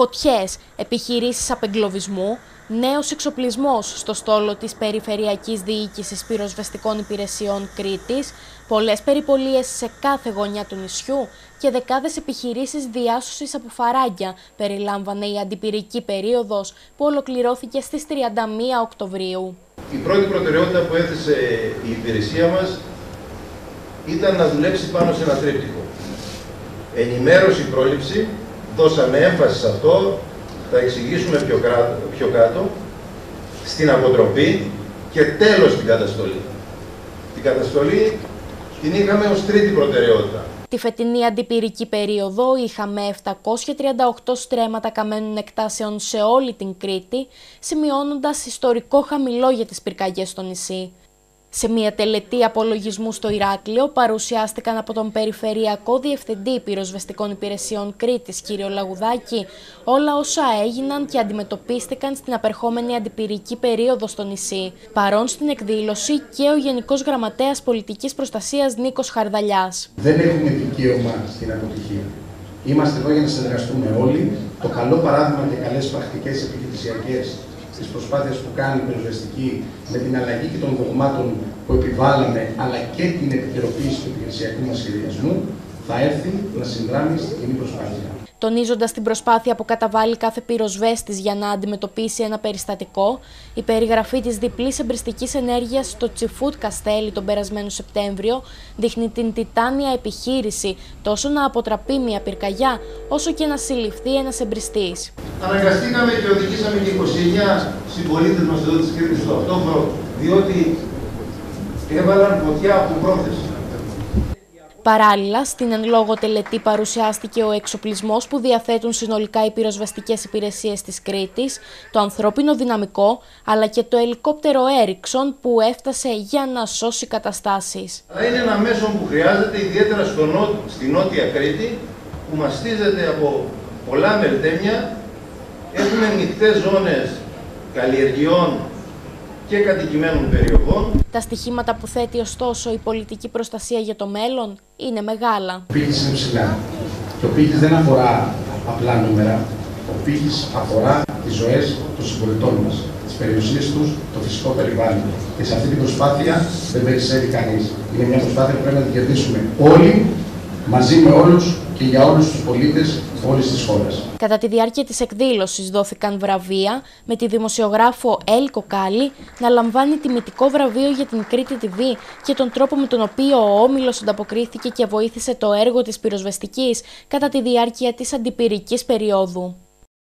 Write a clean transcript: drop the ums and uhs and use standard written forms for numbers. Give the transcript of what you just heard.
φωτιές, επιχειρήσεις απεγκλωβισμού, νέος εξοπλισμός στο στόλο της Περιφερειακής Διοίκησης Πυροσβεστικών Υπηρεσιών Κρήτης, πολλές περιπολίες σε κάθε γωνιά του νησιού και δεκάδες επιχειρήσεις διάσωσης από φαράγγια περιλάμβανε η αντιπυρική περίοδος που ολοκληρώθηκε στις 31 Οκτωβρίου. Η πρώτη προτεραιότητα που έθεσε η υπηρεσία μας ήταν να δουλέψει πάνω σε ένα τρίπτυχο. Ενημέρωση, πρόληψη, δώσαμε έμφαση σε αυτό, θα εξηγήσουμε πιο κάτω, στην αποτροπή και τέλος την καταστολή. Την καταστολή την είχαμε ως τρίτη προτεραιότητα. Τη φετινή αντιπυρική περίοδο είχαμε 738 στρέμματα καμένων εκτάσεων σε όλη την Κρήτη, σημειώνοντας ιστορικό χαμηλό για τις πυρκαγιές στο νησί. Σε μια τελετή απολογισμού στο Ηράκλειο παρουσιάστηκαν από τον Περιφερειακό Διευθυντή Πυροσβεστικών Υπηρεσιών Κρήτης, κ. Λαγουδάκη, όλα όσα έγιναν και αντιμετωπίστηκαν στην απερχόμενη αντιπυρική περίοδο στο νησί. Παρόν στην εκδήλωση και ο Γενικός Γραμματέας Πολιτικής Προστασίας Νίκος Χαρδαλιάς. Δεν έχουμε δικαίωμα στην αποτυχία. Είμαστε εδώ για να συνεργαστούμε όλοι. Το καλό παράδειγμα και καλές πρακτικές επιχειρησιακές, τις προσπάθειες που κάνει η πυροσβεστική με την αλλαγή και των δογμάτων που επιβάλλαμε, αλλά και την επικαιροποίηση του επιχειρησιακού μας σχεδιασμού, θα έρθει να συνδράμει στην κοινή προσπάθεια. Τονίζοντας την προσπάθεια που καταβάλει κάθε πυροσβέστης για να αντιμετωπίσει ένα περιστατικό, η περιγραφή της διπλής εμπριστικής ενέργειας στο Τσιφούτ Καστέλη τον περασμένο Σεπτέμβριο δείχνει την τιτάνια επιχείρηση τόσο να αποτραπεί μια πυρκαγιά, όσο και να συλληφθεί ένας εμπριστής. Αναγκαστήκαμε και οδηγήσαμε και 29 συμπολίτες μας εδώ της Κρήτης στο αυτόφορο, διότι έβαλαν φωτιά από πρόθεση. Παράλληλα, στην εν λόγω τελετή παρουσιάστηκε ο εξοπλισμός που διαθέτουν συνολικά οι πυροσβεστικές υπηρεσίες της Κρήτης, το ανθρώπινο δυναμικό, αλλά και το ελικόπτερο Έριξον που έφτασε για να σώσει καταστάσεις. Είναι ένα μέσο που χρειάζεται ιδιαίτερα στη νότια Κρήτη, που μαστίζεται από πολλά μερτέμια. Έχουμε ανοιχτές ζώνες καλλιεργειών και κατοικημένων περιοχών. Τα στοιχήματα που θέτει ωστόσο η πολιτική προστασία για το μέλλον είναι μεγάλα. Ο πύχης είναι ψηλά. Και ο πύχης δεν αφορά απλά νούμερα. Ο πύχης αφορά τις ζωές των συμπολιτών μας, τις περιουσίες τους, το φυσικό περιβάλλον. Και σε αυτή την προσπάθεια δεν περισσεύει κανείς. Είναι μια προσπάθεια που πρέπει να την κερδίσουμε όλοι, μαζί με όλους και για όλους τους πολίτες όλης της χώρας. Κατά τη διάρκεια της εκδήλωσης δόθηκαν βραβεία, με τη δημοσιογράφο Έλ Κοκάλη να λαμβάνει τιμητικό βραβείο για την Κρήτη TV και τον τρόπο με τον οποίο ο Όμιλος ανταποκρίθηκε και βοήθησε το έργο της πυροσβεστικής κατά τη διάρκεια της αντιπυρικής περίοδου.